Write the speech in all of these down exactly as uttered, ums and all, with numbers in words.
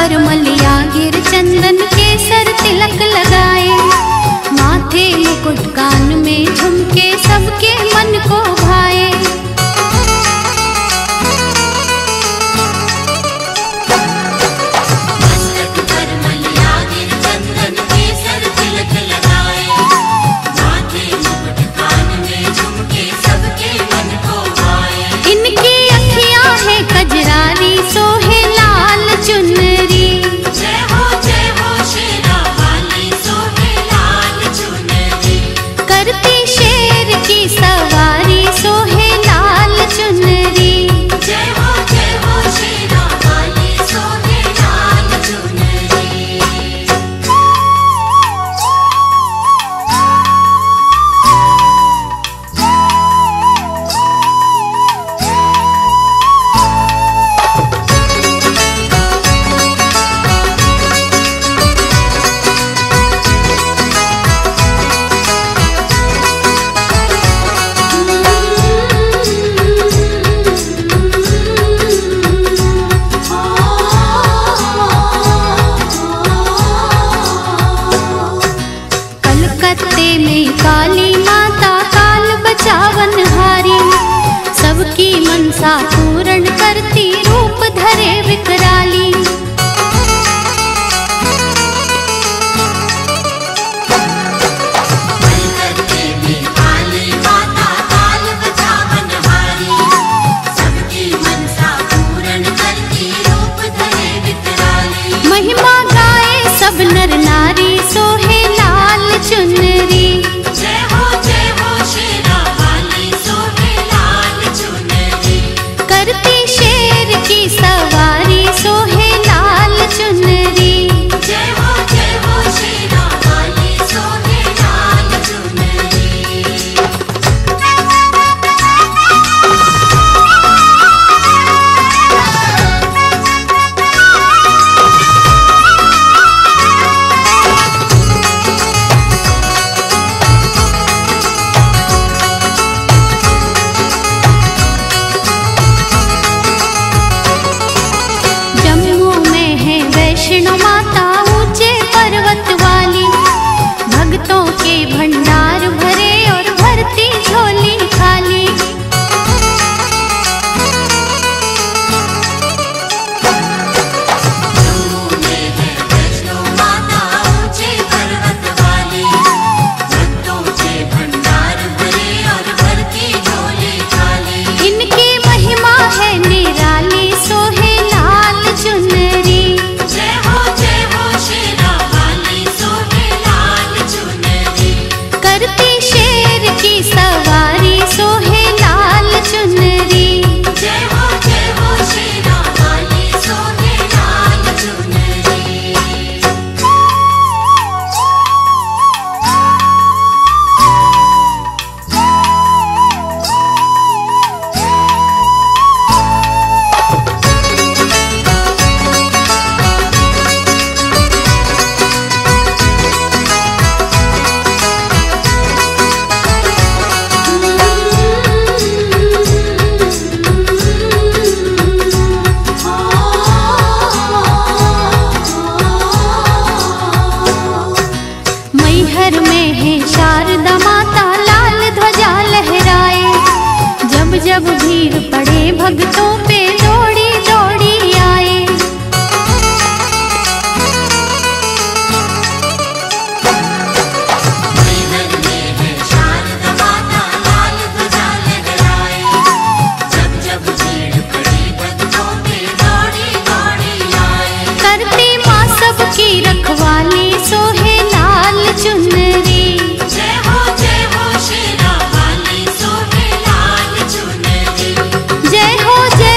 पर मलिया गिर चंदन केसर तिलक लगाए, माथे मुकुट कान में झुमके सबके मन को भाए। मस्तक पर मलिया गिर चंदन केसर तिलक लगाए, माथे मुकुट कान में झुमके सबके मन को भाए। इनकी अखियां हैं कजरारी सोहे लाल चुनरी, सवारी सोहे लाल चुनरी। जय हो जय हो शेरा वाली सोहे लाल चुनरी। काली माता काल बचावन हारी, सबकी मनसा पूर्ण करती रूप धरे विकराली। कलकत्ते में काली माता काल बचावन हारी, सबकी मनसा पूर्ण करती रूप धरे विकराली। महिमा गाए सब नर नारी सोहे लाल चुनरी। सवारी सोहे लाल चुनरी। जय हो जय हो शेरा वाली सोहे लाल चुनरी। जम्मू में है वैष्णो माता ऊंचे पर्वत वाली, भक्तों के भंडार भरे और भरती झोली खाली। जब भीड़ पड़े भक्तों पे दौड़ी दौड़ी आए। मैहर में है शारदा माता लाल ध्वजा लहराए, जब जब भीड़ पड़े भक्तों पे दौड़ी दौड़ी आए। करती माँ सबकी रखवाली सोहे लाल चुनरी। जय हो जय हो शेरा वाली सोहे लाल चुनरी। जय हो जय।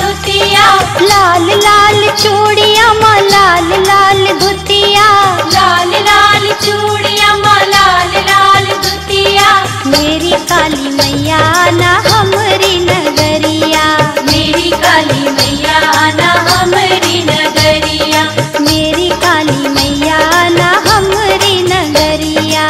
धोतिया लाल लाल चूड़िया माँ लाल लाल धोतिया लाल लाल चूड़िया माँ लाल लाल धोतिया लाल लाल चूड़िया माँ लाल लाल धोतिया मेरी काली मैया ना हमरी नगरिया मेरी काली मैया ना हमरी नगरिया मेरी काली मैया ना हमरी नगरिया।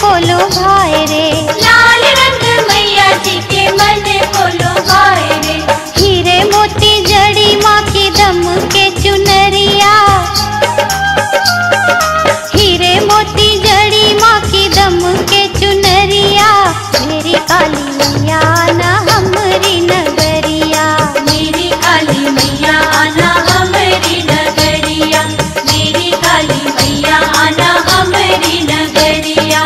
खोलो भाई रे लाल रंग मैया जी के मन खोलो भाई रे हीरे मोती जड़ी माँ की दम के चुनरिया हीरे मोती जड़ी माँ की दम के चुनरिया मेरी काली मैया ना हमरी नगरिया मेरी काली मैया ना हमरी नगरिया मेरी काली मैया ना हमरी नगरिया।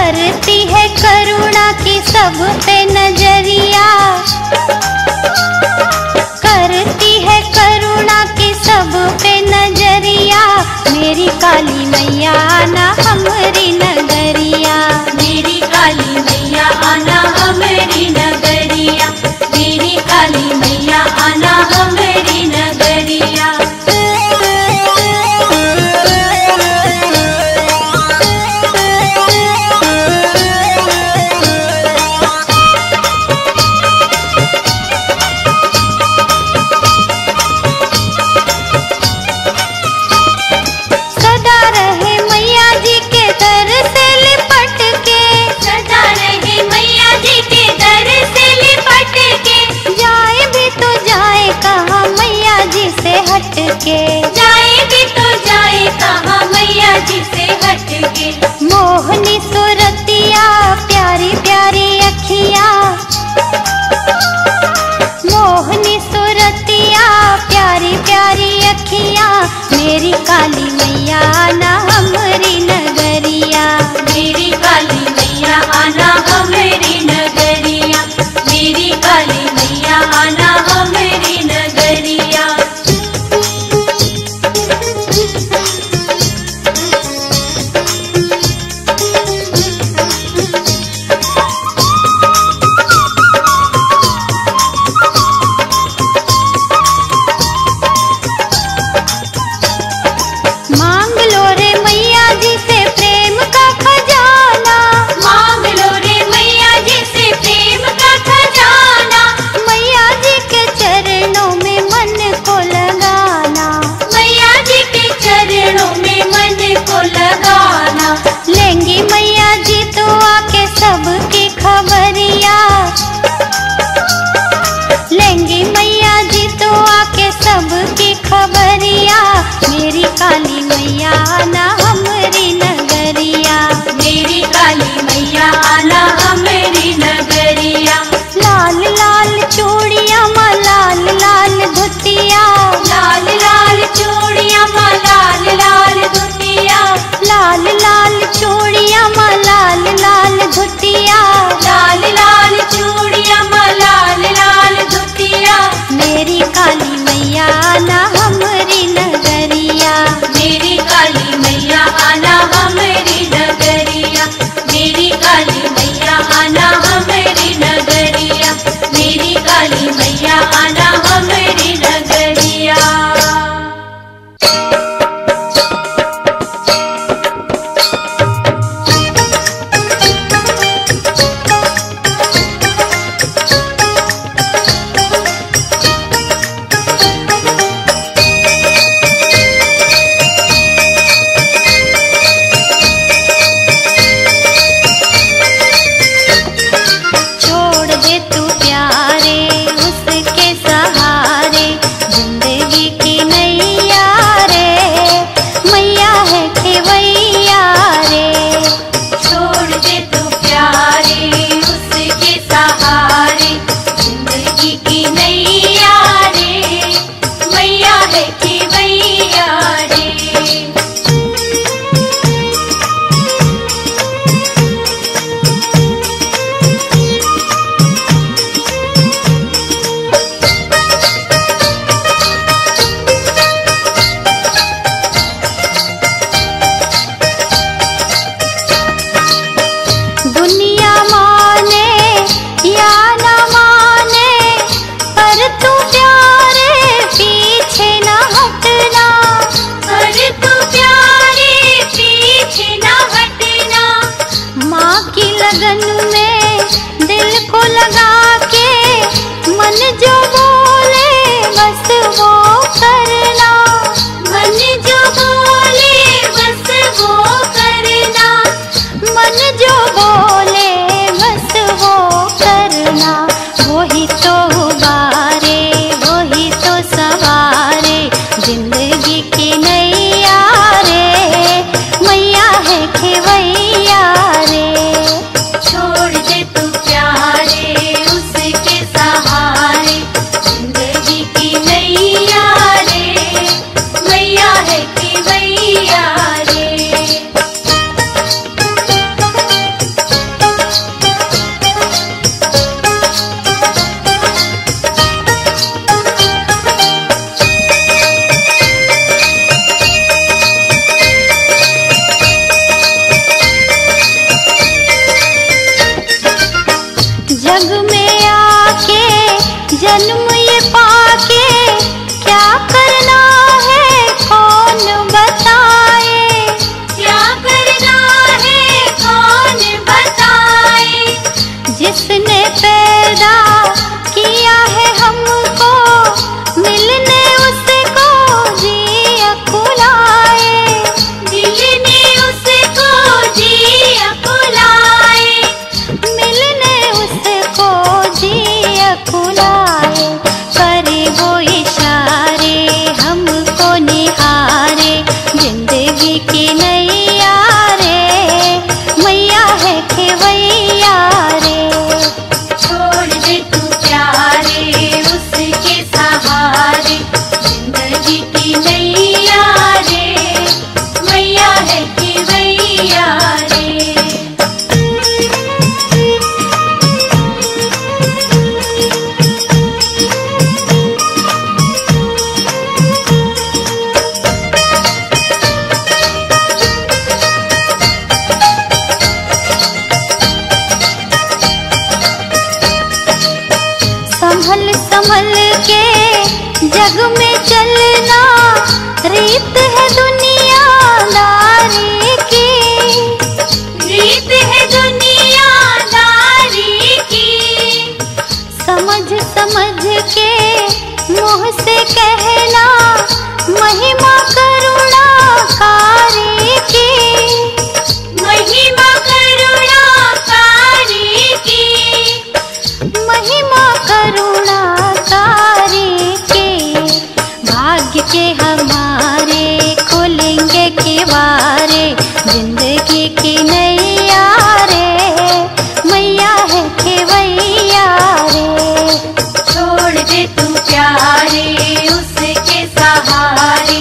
करती है करुणा की सब पे नजरिया करती है करुणा की सब पे नजरिया मेरी काली मैया ना हमरी नगरिया मेरी काली मैया ना हमरी नगरिया मेरी काली मैया ना हमरी नगरिया। जाए भी तो जाए कहाँ मैया जी से हटके मोहनी सूरतिया प्यारी प्यारी अखिया मोहनी सूरतिया प्यारी प्यारी अखिया मेरी काली मैया ना हमरी नगरिया मेरी काली मैया ना हमरी नगरिया मेरी काली मैया ना हमरी नगरिया। काली मैया ना हमरी नगरिया मेरी काली मैया ना हमरी नगरिया लाल लाल चूड़िया माँ लाल लाल धोतिया लाल लाल चूड़िया माँ लाल लाल धोतिया लाल लाल चूड़िया माँ लाल लाल धोतिया लाल लाल चूड़िया माँ लाल लाल धोतिया मेरी काली मैया ना हमरी नगरिया मेरी काली मैया ना हमरी नगरिया मेरी काली मैया ना हमरी नगरिया मेरी काली मैया ना हमरी नगरिया। जन्म ये पाके क्या करना है कौन बताए, क्या करना है कौन बताए। जिसने पैदा किया है हमको मिलने उसको जिया बुलाए, मिलने उसको जिया बुलाए, मिलने उसको जिया बुलाए। करे वो इशारे हमको निहारे, जिंदगी की नैया रे मैया है खेवैया रे। छोड़ दे तू प्यारे उसके सहारे, जिंदगी की नैया रे मैया है खेवैया रे। संभल संभल के जग में चलना रीत है दुनियादारी की, रीत है दुनियादारी की। समझ समझ के मुँह से कहना महिमा करुणा कारी की, महिमा करुणा कारी की, महिमा के हमारे खुलेंगे किवारे। जिंदगी की नैया रे मैया है खेवैया रे। छोड़ दे तू प्यारे उसके सहारे,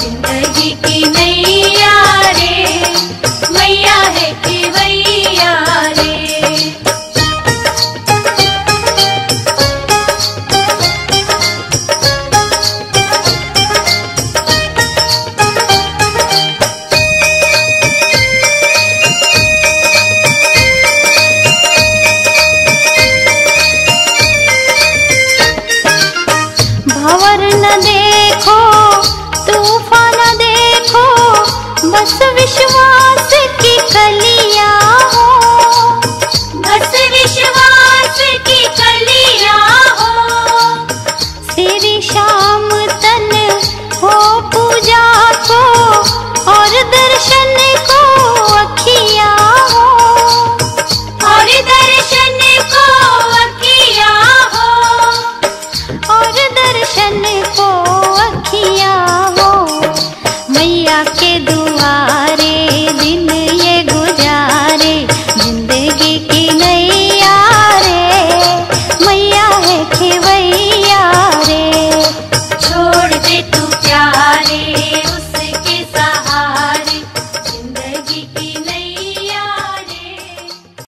जिंदगी की नैया रे मैया है खेवैया रे। देखो तूफान देखो बस विश्वास की कली।